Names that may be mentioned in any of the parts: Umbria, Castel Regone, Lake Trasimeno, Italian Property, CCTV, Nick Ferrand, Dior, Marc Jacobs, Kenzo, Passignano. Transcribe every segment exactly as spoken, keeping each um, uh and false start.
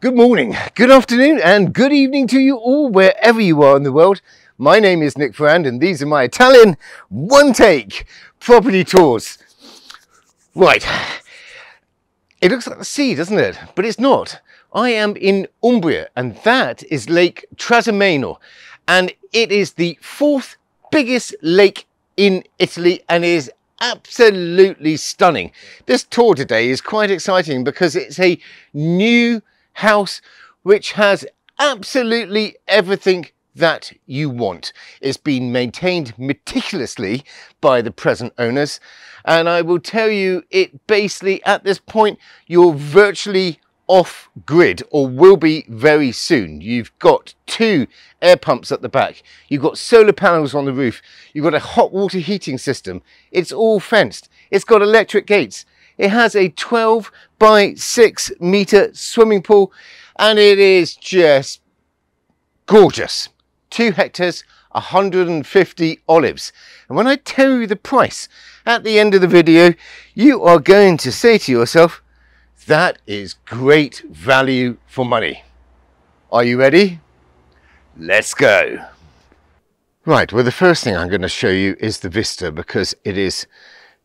Good morning, good afternoon and good evening to you all wherever you are in the world. My name is Nick Ferrand and these are my Italian one take property tours. Right, it looks like the sea, doesn't it? But it's not. I am in Umbria and that is Lake Trasimeno, and it is the fourth biggest lake in Italy and is absolutely stunning. This tour today is quite exciting because it's a new house which has absolutely everything that you want. It's been maintained meticulously by the present owners, and I will tell you, it basically at this point you're virtually off grid, or will be very soon. You've got two air pumps at the back, you've got solar panels on the roof, you've got a hot water heating system, it's all fenced, it's got electric gates. It has a twelve by six meter swimming pool and it is just gorgeous. Two hectares, one hundred fifty olives. And when I tell you the price at the end of the video, you are going to say to yourself, that is great value for money. Are you ready? Let's go. Right, well, the first thing I'm going to show you is the vista because it is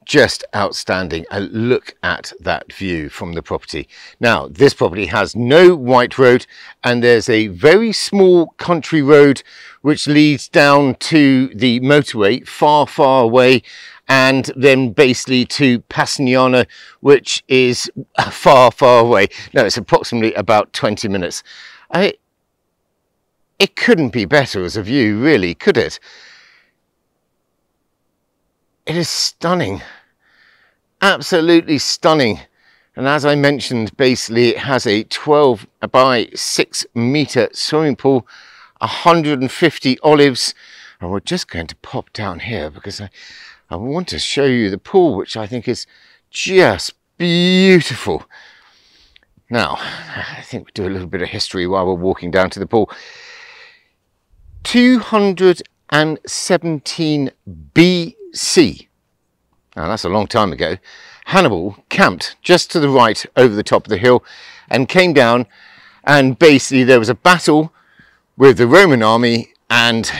just outstanding. And look at that view from the property. Now, this property has no white road and there's a very small country road which leads down to the motorway far, far away, and then basically to Passignano, which is far, far away. No, it's approximately about twenty minutes. I, it couldn't be better as a view, really, could it? It is stunning, absolutely stunning. And as I mentioned, basically it has a twelve by six meter swimming pool, one hundred fifty olives. And we're just going to pop down here because I, I want to show you the pool, which I think is just beautiful. Now, I think we'll do a little bit of history while we're walking down to the pool. two hundred seventeen B C. Now that's a long time ago. Hannibal camped just to the right over the top of the hill and came down, and basically there was a battle with the Roman army and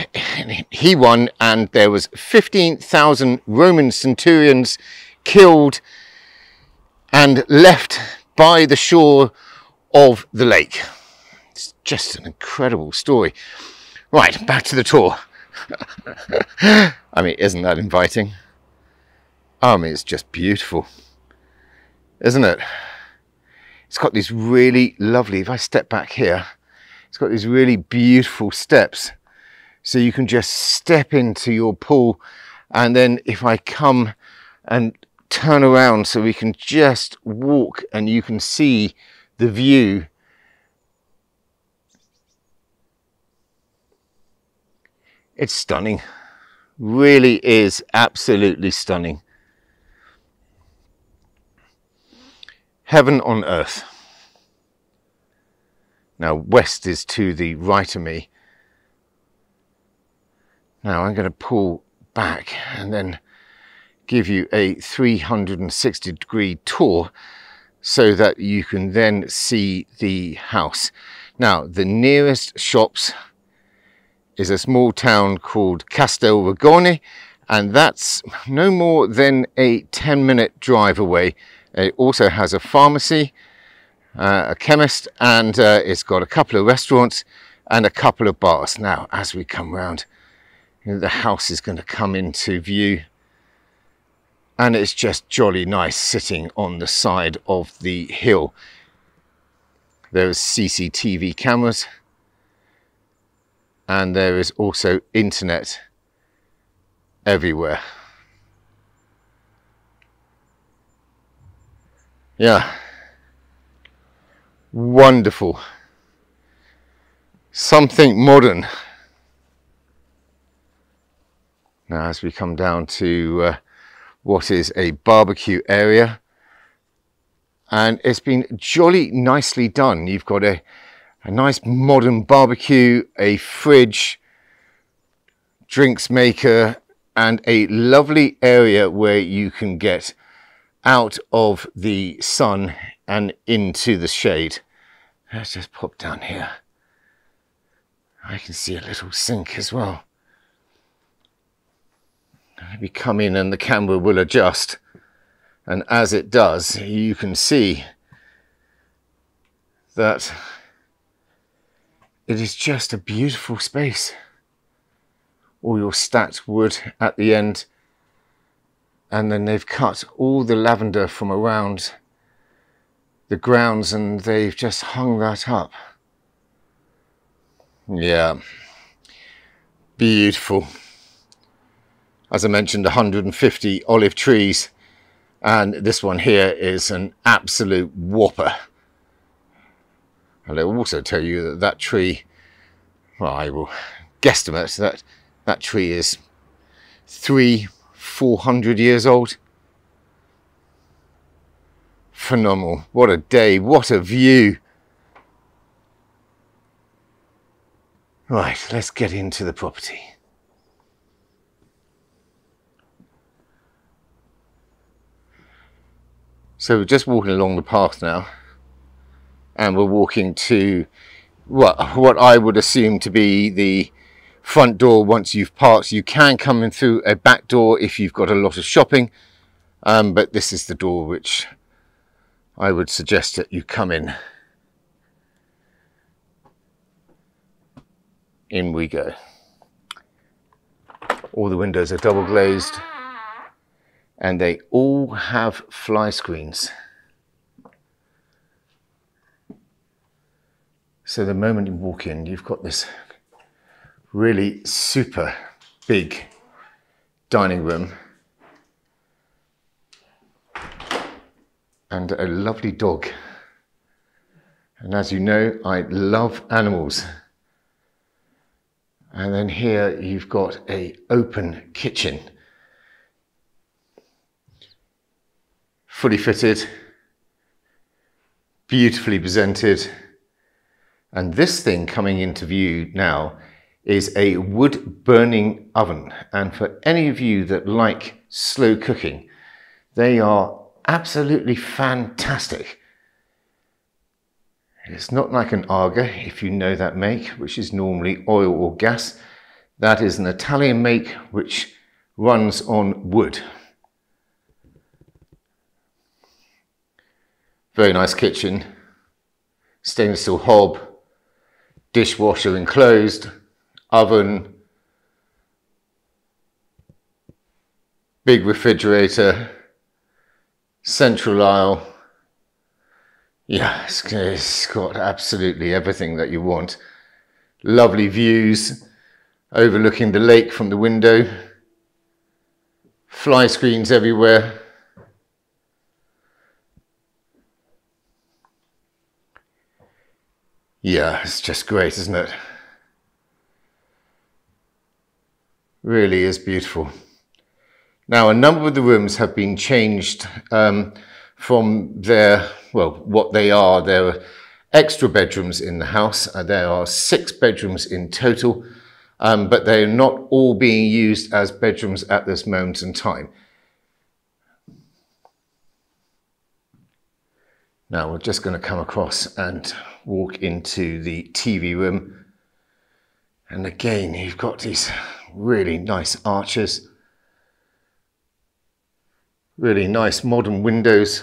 he won, and there was fifteen thousand Roman centurions killed and left by the shore of the lake. It's just an incredible story. Right, back to the tour. I mean, isn't that inviting? I mean, it's just beautiful, isn't it? It's got these really lovely, if I step back here, it's got these really beautiful steps. So you can just step into your pool, and then if I come and turn around so we can just walk and you can see the view. It's stunning, really is absolutely stunning. Heaven on earth. Now west is to the right of me. Now I'm going to pull back and then give you a three hundred sixty degree tour so that you can then see the house. Now the nearest shops is a small town called Castel Regone, and that's no more than a ten minute drive away. It also has a pharmacy, uh, a chemist, and uh, it's got a couple of restaurants and a couple of bars. Now, as we come round, the house is going to come into view, and it's just jolly nice sitting on the side of the hill. There's C C T V cameras, and there is also internet everywhere. Yeah, wonderful. Something modern. Now, as we come down to uh, what is a barbecue area, and it's been jolly nicely done. You've got a A nice modern barbecue, a fridge, drinks maker, and a lovely area where you can get out of the sun and into the shade. Let's just pop down here. I can see a little sink as well. Maybe come in and the camera will adjust. And as it does, you can see that it is just a beautiful space. All your stacked wood at the end. And then they've cut all the lavender from around the grounds and they've just hung that up. Yeah, beautiful. As I mentioned, one hundred fifty olive trees, and this one here is an absolute whopper. And I'll also tell you that that tree, well, I will guesstimate that that tree is three, four hundred years old. Phenomenal. What a day, what a view. Right, let's get into the property. So we're just walking along the path now, and we're walking to what, what I would assume to be the front door once you've parked. You can come in through a back door if you've got a lot of shopping, um, but this is the door which I would suggest that you come in. In we go. All the windows are double glazed and they all have fly screens. So the moment you walk in, you've got this really super big dining room and a lovely dog. And as you know, I love animals. And then here you've got an open kitchen, fully fitted, beautifully presented. And this thing coming into view now is a wood burning oven. And for any of you that like slow cooking, they are absolutely fantastic. It's not like an Arga, if you know that make, which is normally oil or gas. That is an Italian make which runs on wood. Very nice kitchen. Stainless steel hob, dishwasher enclosed, oven, big refrigerator, central aisle. Yeah, it's, it's got absolutely everything that you want. Lovely views, overlooking the lake from the window. Fly screens everywhere. Yeah, it's just great, isn't it? Really is beautiful. Now, a number of the rooms have been changed um, from their, well, what they are. There are extra bedrooms in the house. There are six bedrooms in total, um, but they're not all being used as bedrooms at this moment in time. Now we're just going to come across and walk into the T V room. And again, you've got these really nice arches, really nice modern windows.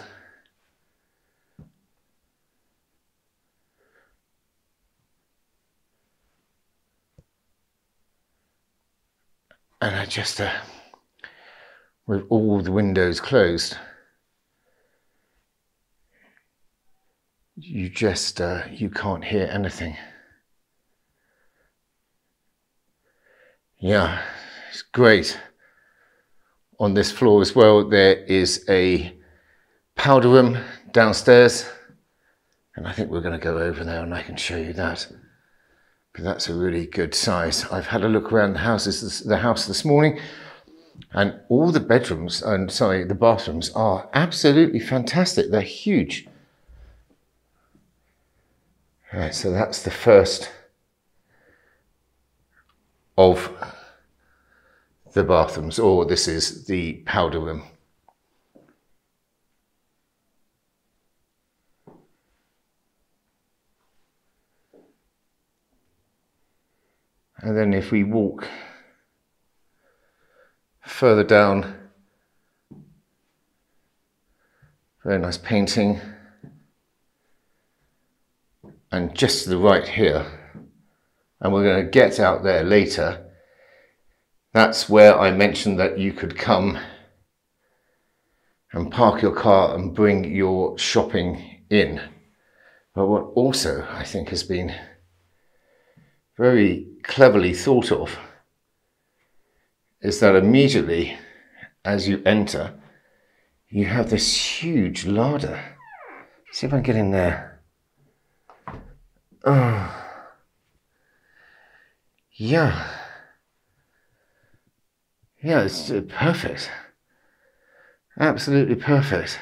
And just uh, with all the windows closed, you just uh, you can't hear anything. Yeah, it's great. On this floor as well, there is a powder room downstairs, and I think we're going to go over there and I can show you that. But that's a really good size. I've had a look around the houses, the house this morning, and all the bedrooms, and sorry, the bathrooms are absolutely fantastic. They're huge. All right, so that's the first of the bathrooms, or this is the powder room. And then if we walk further down, very nice painting. And just to the right here, and we're going to get out there later. That's where I mentioned that you could come and park your car and bring your shopping in. But what also I think has been very cleverly thought of is that immediately as you enter, you have this huge larder. See if I can get in there. Oh, yeah. Yeah, it's perfect. Absolutely perfect.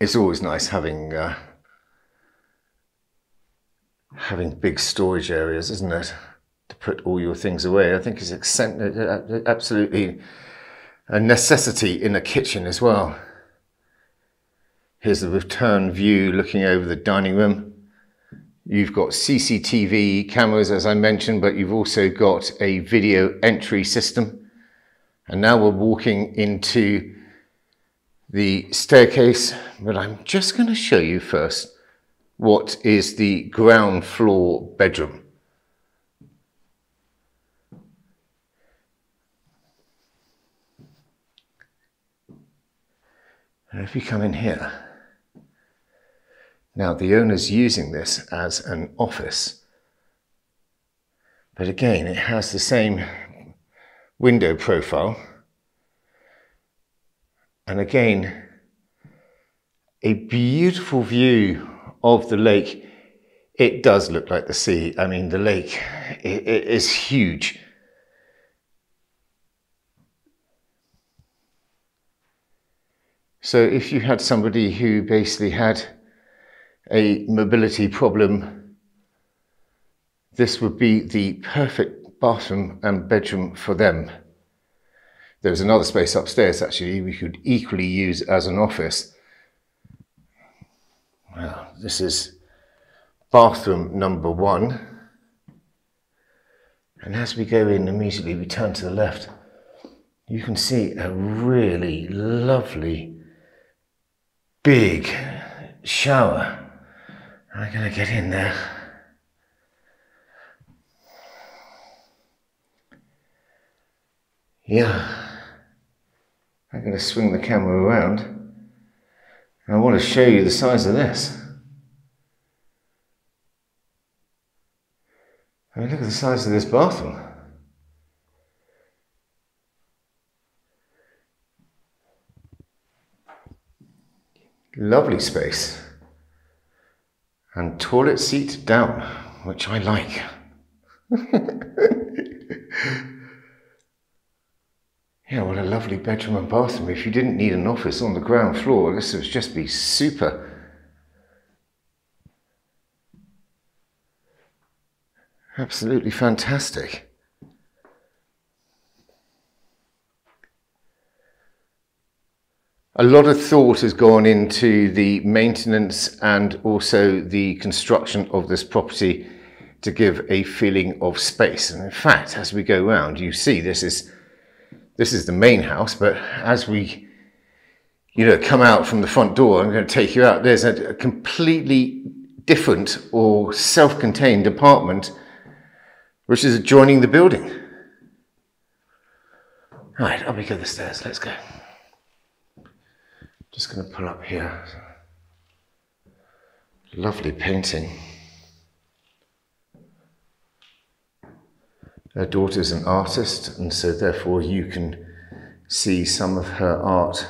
It's always nice having uh, having big storage areas, isn't it? To put all your things away. I think it's absolutely a necessity in a kitchen as well. Here's the return view looking over the dining room. You've got C C T V cameras, as I mentioned, but you've also got a video entry system. And now we're walking into the staircase, but I'm just going to show you first what is the ground floor bedroom. And if you come in here, now the owner's using this as an office, but again it has the same window profile, and again a beautiful view of the lake. It does look like the sea. I mean, the lake it, it is huge. So if you had somebody who basically had a mobility problem, this would be the perfect bathroom and bedroom for them. There's another space upstairs actually we could equally use as an office. Well, this is bathroom number one, and as we go in, immediately we turn to the left, you can see a really lovely big shower. I'm going to get in there. Yeah. I'm going to swing the camera around. And I want to show you the size of this. I mean, look at the size of this bathroom. Lovely space. And toilet seat down, which I like. Yeah, what a lovely bedroom and bathroom. If you didn't need an office on the ground floor, this would just be super. Absolutely fantastic. A lot of thought has gone into the maintenance and also the construction of this property to give a feeling of space. And in fact, as we go round, you see this is this is the main house, but as we you know come out from the front door, I'm going to take you out. There's a, a completely different or self-contained apartment which is adjoining the building. All right, up we go the stairs, let's go. Just going to pull up here. Lovely painting. Her daughter's an artist, and so therefore you can see some of her art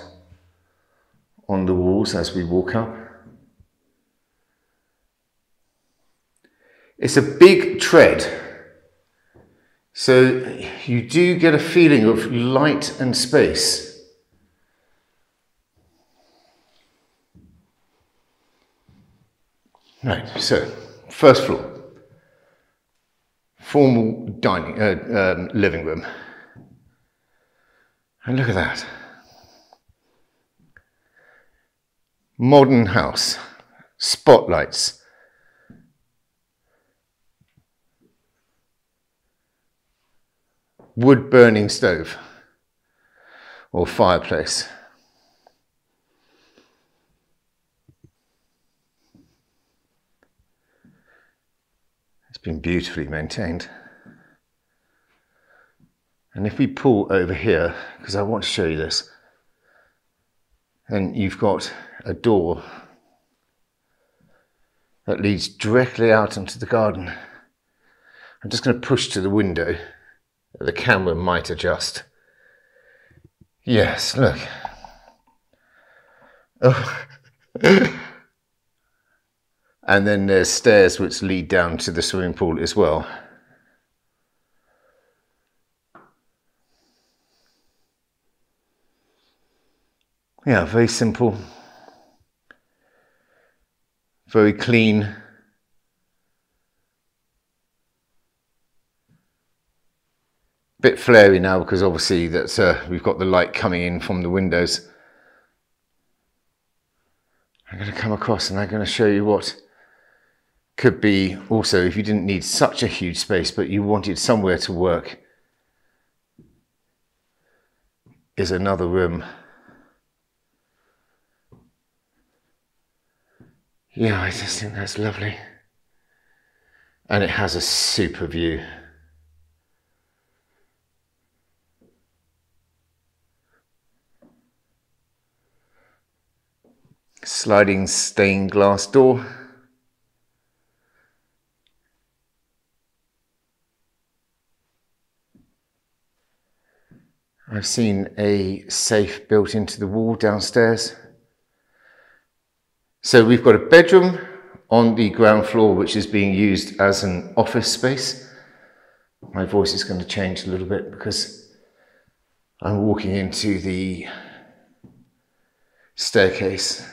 on the walls as we walk up. It's a big tread, so you do get a feeling of light and space. Right, so first floor, formal dining, uh, um, living room, and look at that. Modern house, spotlights, wood-burning stove or fireplace. It's been beautifully maintained. And if we pull over here, because I want to show you this, then you've got a door that leads directly out onto the garden. I'm just going to push to the window. The camera might adjust. Yes, look. Oh. And then there's stairs which lead down to the swimming pool as well. Yeah, very simple, very clean. Bit flary now because obviously that's uh, we've got the light coming in from the windows. I'm going to come across and I'm going to show you what could be also if you didn't need such a huge space but you wanted somewhere to work, is another room. Yeah, I just think that's lovely. And it has a super view. Sliding stained glass door. I've seen a safe built into the wall downstairs. So we've got a bedroom on the ground floor which is being used as an office space. My voice is going to change a little bit because I'm walking into the staircase.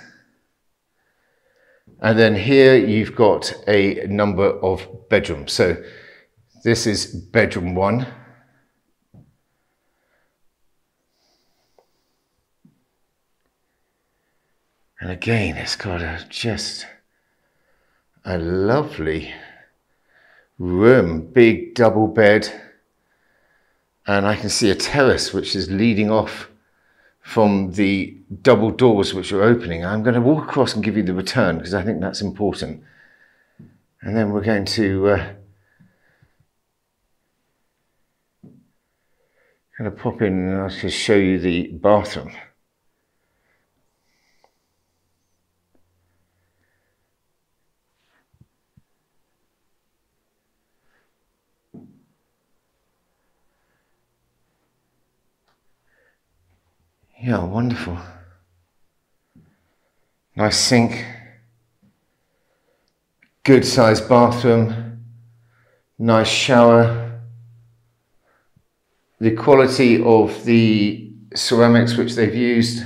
And then here you've got a number of bedrooms. So this is bedroom one. And again, it's got a, just a lovely room, big double bed. And I can see a terrace which is leading off from the double doors which are opening. I'm going to walk across and give you the return because I think that's important. And then we're going to uh, kind of pop in and I'll just show you the bathroom. Yeah, wonderful. Nice sink, good sized bathroom, nice shower. The quality of the ceramics which they've used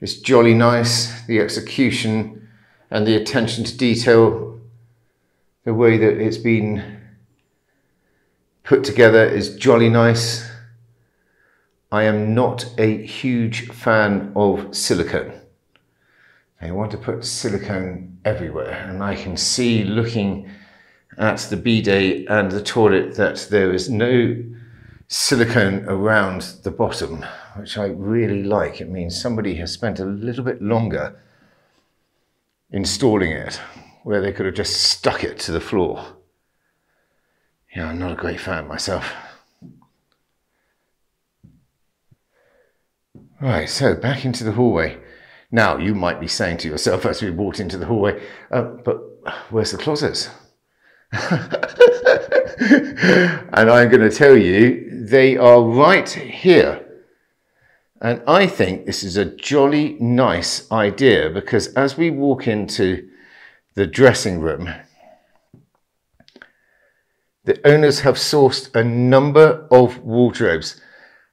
is jolly nice. The execution and the attention to detail, the way that it's been put together is jolly nice. I am not a huge fan of silicone. They want to put silicone everywhere, and I can see looking at the bidet and the toilet that there is no silicone around the bottom, which I really like. It means somebody has spent a little bit longer installing it, where they could have just stuck it to the floor. Yeah, I'm not a great fan myself. Right, so back into the hallway. Now, you might be saying to yourself as we walked into the hallway, uh, but where's the closets? And I'm going to tell you, they are right here. And I think this is a jolly nice idea because as we walk into the dressing room, the owners have sourced a number of wardrobes.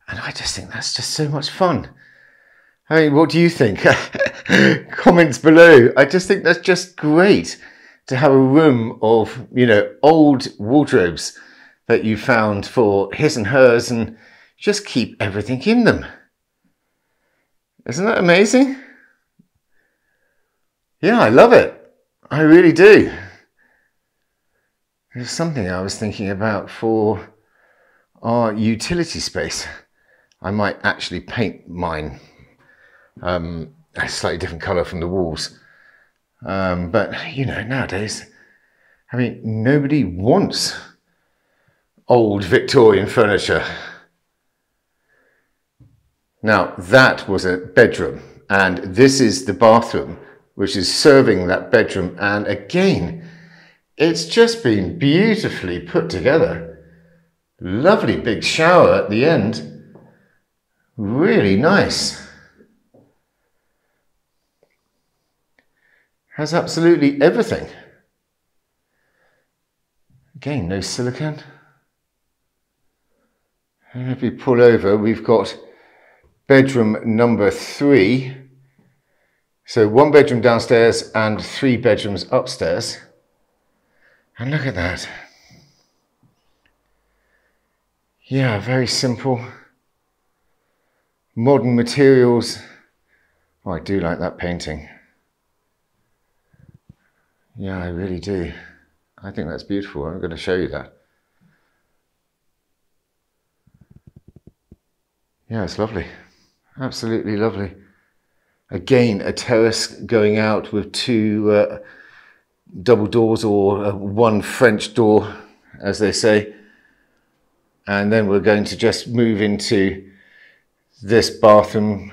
And I just think that's just so much fun. I mean, what do you think? Comments below. I just think that's just great to have a room of, you know, old wardrobes that you found for his and hers and just keep everything in them. Isn't that amazing? Yeah, I love it. I really do. There's something I was thinking about for our utility space. I might actually paint mine um, a slightly different colour from the walls. Um, but, you know, nowadays, I mean, nobody wants old Victorian furniture. Now, that was a bedroom, and this is the bathroom, which is serving that bedroom. And again, it's just been beautifully put together. Lovely big shower at the end. Really nice. Has absolutely everything. Again, no silicone. And if we pull over, we've got bedroom number three. So one bedroom downstairs and three bedrooms upstairs. And look at that. Yeah, very simple. Modern materials. Oh, I do like that painting. Yeah, I really do. I think that's beautiful. I'm going to show you that. Yeah, it's lovely. Absolutely lovely. Again, a terrace going out with two uh, double doors, or uh, one French door, as they say. And then we're going to just move into this bathroom.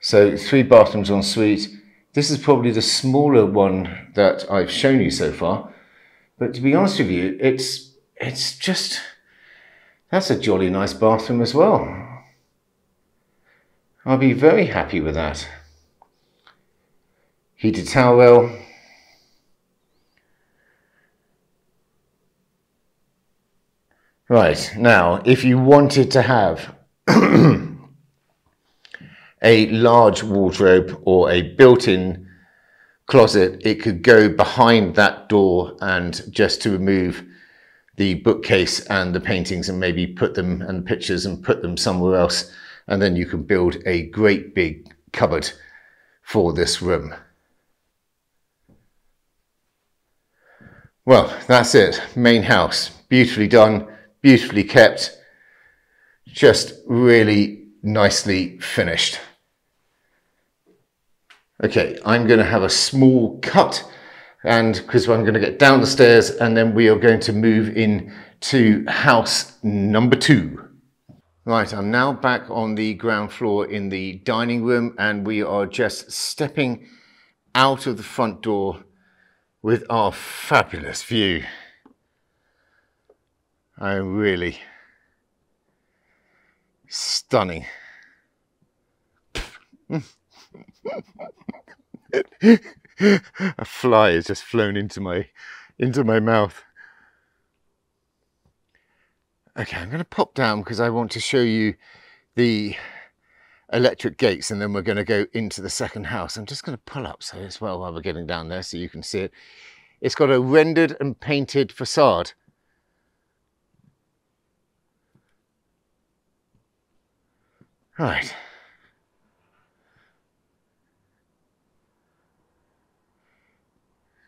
So three bathrooms en suite. This is probably the smaller one that I've shown you so far, but to be honest with you, it's it's just, that's a jolly nice bathroom as well. I'll be very happy with that. Heated towel well. Right, now, if you wanted to have a large wardrobe or a built-in closet, it could go behind that door, and just to remove the bookcase and the paintings and maybe put them, and pictures, and put them somewhere else. And then you can build a great big cupboard for this room. Well, that's it, main house. Beautifully done, beautifully kept, just really nicely finished. Okay, I'm going to have a small cut, and because I'm going to get down the stairs, and then we are going to move in to house number two. Right, I'm now back on the ground floor in the dining room, and we are just stepping out of the front door with our fabulous view. I'm really stunning. A fly has just flown into my into my mouth. Okay, I'm going to pop down because I want to show you the electric gates, and then we're going to go into the second house. I'm just going to pull up so as well while we're getting down there, so you can see it. It's got a rendered and painted facade. Right.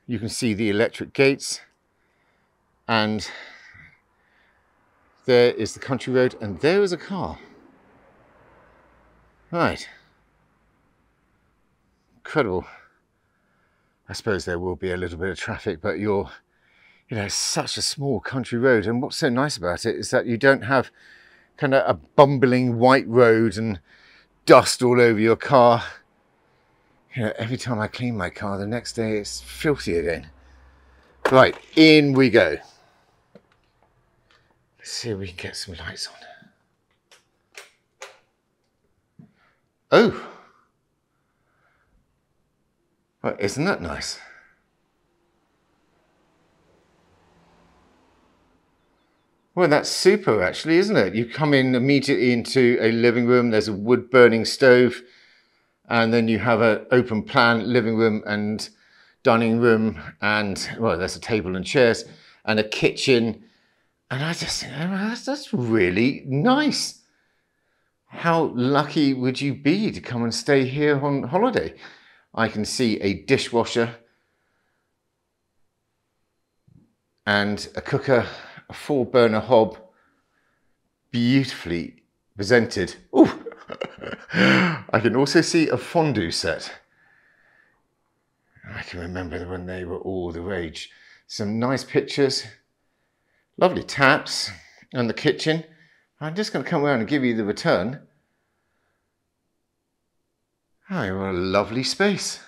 You can see the electric gates, and there is the country road, and there is a car. Right. Incredible. I suppose there will be a little bit of traffic, but you're, you know, it's such a small country road. And what's so nice about it is that you don't have kind of a bumbling white road and dust all over your car. You know, every time I clean my car, the next day it's filthy again. Right, in we go. Let's see if we can get some lights on. Oh! Well, isn't that nice? Well, that's super actually, isn't it? You come in immediately into a living room, there's a wood burning stove, and then you have an open plan living room and dining room, and well, there's a table and chairs and a kitchen. And I just think, that's really nice. How lucky would you be to come and stay here on holiday? I can see a dishwasher and a cooker, a four burner hob, beautifully presented. Ooh. I can also see a fondue set. I can remember when they were all the rage. Some nice pictures, lovely taps and the kitchen. I'm just going to come around and give you the return. Oh, what a lovely space.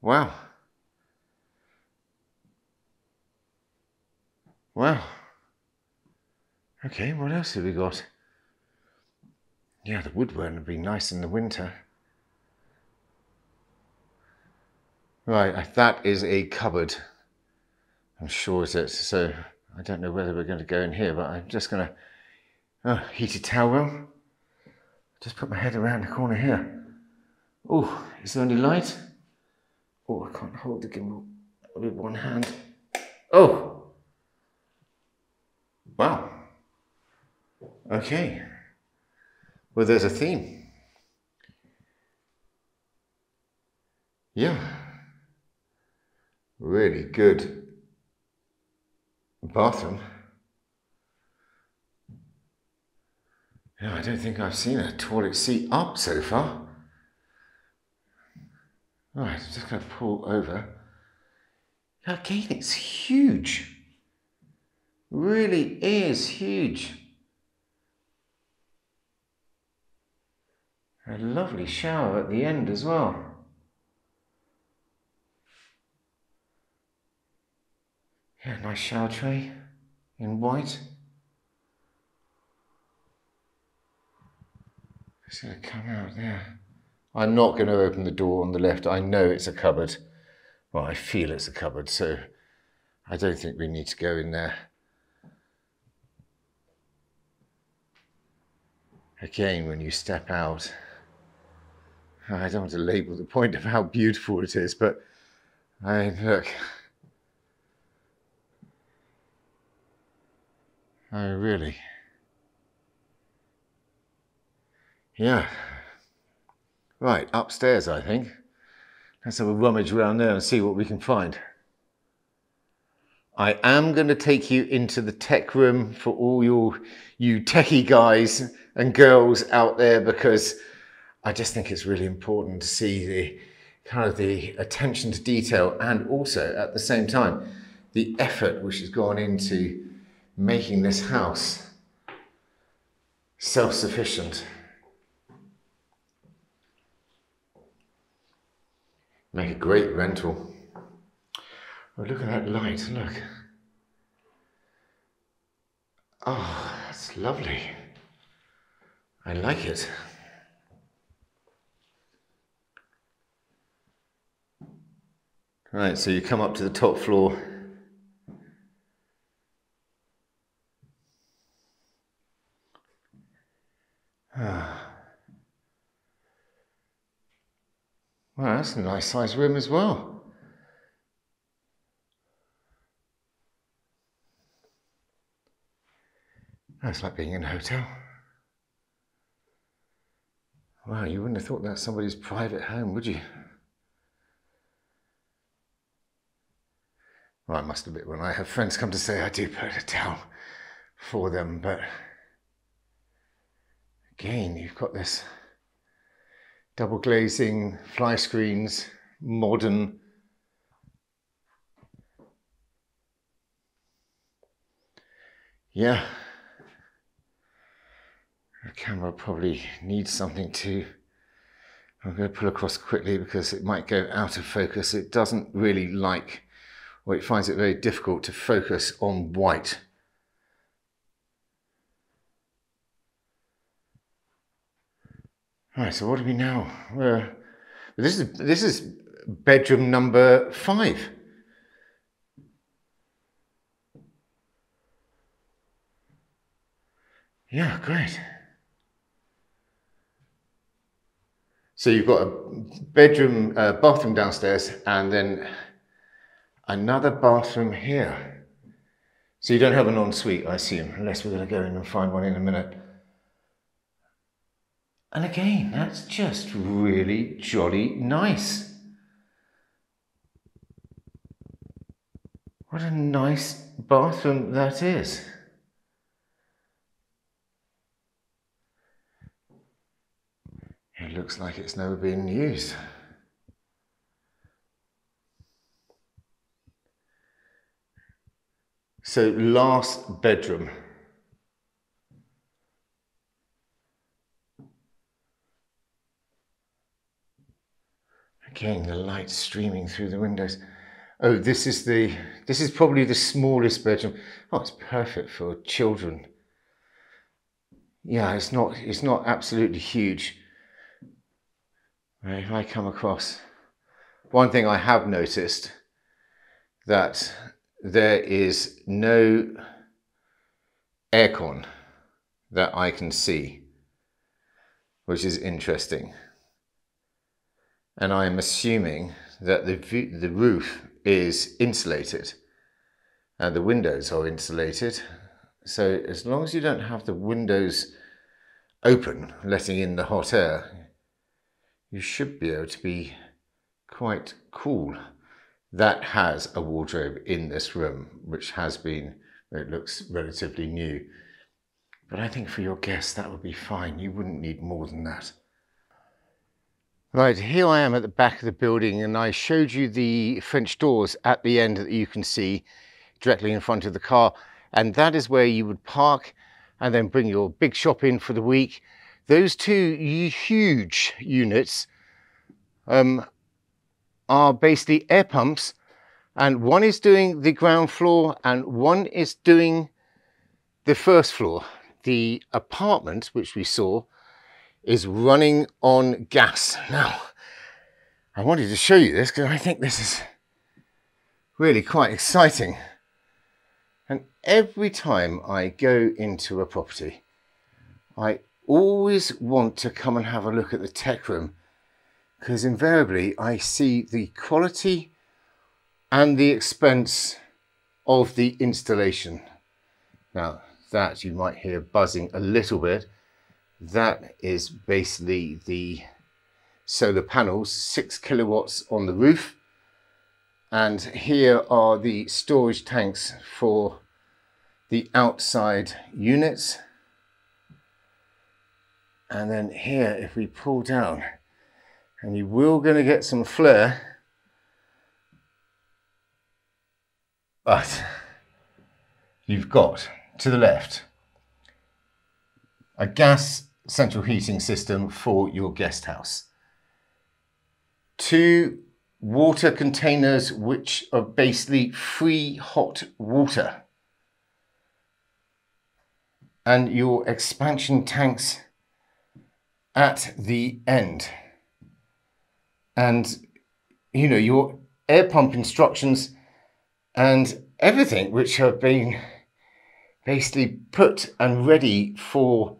Wow. Wow. Okay, what else have we got? Yeah, the woodwork would be nice in the winter. Right, that is a cupboard. I'm sure it's it. So I don't know whether we're going to go in here, but I'm just going to... Oh, heated towel. Just put my head around the corner here. Oh, is there any light? Oh, I can't hold the gimbal with one hand. Oh! Wow. Okay. Well, there's a theme. Yeah. Really good bathroom. Yeah, I don't think I've seen a toilet seat up so far. All right, I'm just going to pull over. Again, it's huge. Really is huge. A lovely shower at the end as well. Yeah, nice shower tray in white. It's going to come out there. I'm not going to open the door on the left. I know it's a cupboard. Well, I feel it's a cupboard, so I don't think we need to go in there. Again, when you step out, I don't want to label the point of how beautiful it is, but I mean, look, I really, yeah, right, upstairs I think. Let's have a rummage around there and see what we can find. I am going to take you into the tech room for all your, you techie guys and girls out there, because I just think it's really important to see the kind of the attention to detail, and also at the same time, the effort which has gone into making this house self-sufficient. Make a great rental. Oh, look at that light, look. Oh, that's lovely. I like it. Right, so you come up to the top floor. Ah. Well, that's a nice sized room as well. It's like being in a hotel. Wow, you wouldn't have thought that's somebody's private home, would you? Well, I must admit, when I have friends come to stay, I do put a towel for them, but again, you've got this double glazing, fly screens, modern. Yeah. The camera probably needs something too. I'm going to pull across quickly because it might go out of focus. It doesn't really like, or it finds it very difficult to focus on white. All right, so what do we now? We're, this is this is bedroom number five. Yeah, great. So you've got a bedroom, uh, bathroom downstairs, and then another bathroom here. So you don't have an ensuite, I assume, unless we're going to go in and find one in a minute. And again, that's just really jolly nice. What a nice bathroom that is. It looks like it's never been used. So last bedroom. Again, the light streaming through the windows. Oh, this is the, this is probably the smallest bedroom. Oh, it's perfect for children. Yeah, it's not, it's not absolutely huge. If I come across, one thing I have noticed that there is no aircon that I can see, which is interesting. And I'm assuming that the, the roof is insulated and the windows are insulated. So as long as you don't have the windows open, letting in the hot air, you should be able to be quite cool. That has a wardrobe in this room, which has been, it looks relatively new. But I think for your guests, that would be fine. You wouldn't need more than that. Right, here I am at the back of the building, and I showed you the French doors at the end that you can see directly in front of the car, and that is where you would park and then bring your big shop in for the week. Those two huge units um, are basically air pumps, and one is doing the ground floor and one is doing the first floor. The apartment, which we saw, is running on gas. Now, I wanted to show you this because I think this is really quite exciting. And every time I go into a property, I always want to come and have a look at the tech room, because invariably I see the quality and the expense of the installation. Now, that you might hear buzzing a little bit. That is basically the solar panels, six kilowatts on the roof. And here are the storage tanks for the outside units. And then here, if we pull down, and you will going to get some flare, but you've got to the left a gas central heating system for your guest house. Two water containers, which are basically free hot water. And your expansion tanks at the end. And, you know, your air pump instructions and everything which have been basically put and ready for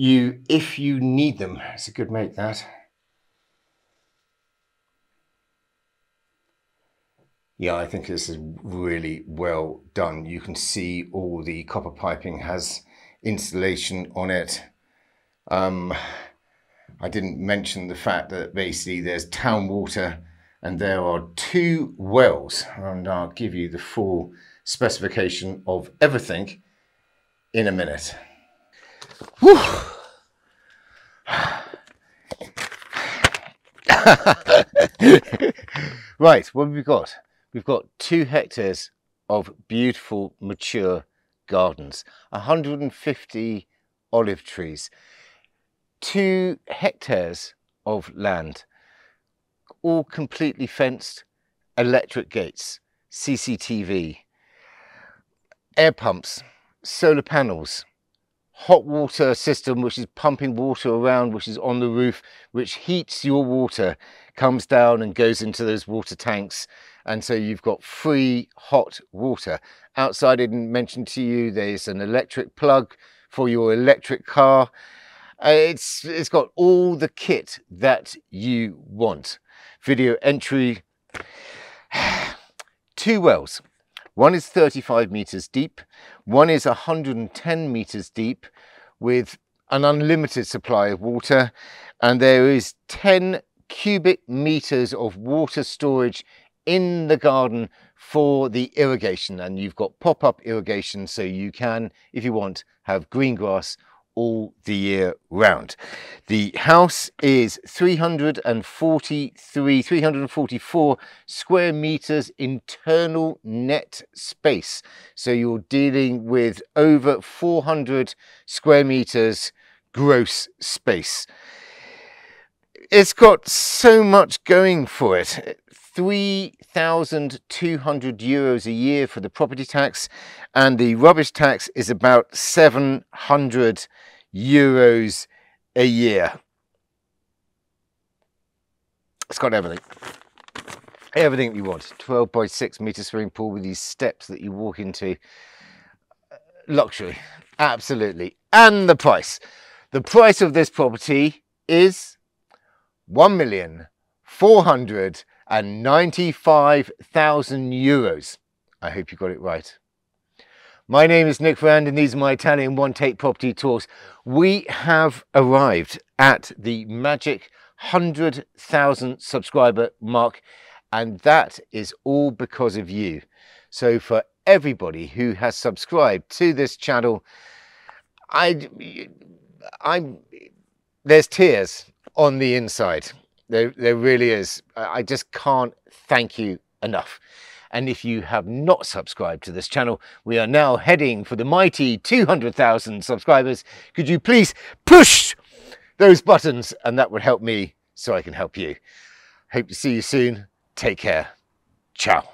you if you need them. It's a good mate, that. Yeah, I think this is really well done. You can see all the copper piping has insulation on it. Um, I didn't mention the fact that basically there's town water and there are two wells, and I'll give you the full specification of everything in a minute. Whew. Right, what have we got? We've got two hectares of beautiful mature gardens, one hundred fifty olive trees, two hectares of land, all completely fenced, electric gates, C C T V, air pumps, solar panels, hot water system which is pumping water around, which is on the roof, which heats your water, comes down and goes into those water tanks, and so you've got free hot water. Outside, I didn't mention to you, there's an electric plug for your electric car. Uh, it's it's got all the kit that you want. Video entry, two wells. One is thirty-five meters deep, one is one hundred ten meters deep with an unlimited supply of water, and there is ten cubic meters of water storage in the garden for the irrigation, and you've got pop-up irrigation, so you can, if you want, have green grass all the year round. The house is three hundred forty-three, three hundred forty-four square meters internal net space. So you're dealing with over four hundred square meters gross space. It's got so much going for it. three thousand two hundred euros a year for the property tax, and the rubbish tax is about seven hundred euros a year. It's got everything. Everything you want. twelve by six meter swimming pool with these steps that you walk into. Luxury. Absolutely. And the price. The price of this property is one million four hundred and ninety-five thousand euros. I hope you got it right. My name is Nick Ferrand, and these are my Italian one-take property tours. We have arrived at the magic one hundred thousand subscriber mark, and that is all because of you. So for everybody who has subscribed to this channel, I, I, there's tears on the inside. There, there really is. I just can't thank you enough. And if you have not subscribed to this channel, we are now heading for the mighty two hundred thousand subscribers. Could you please push those buttons? And that would help me so I can help you. Hope to see you soon. Take care. Ciao.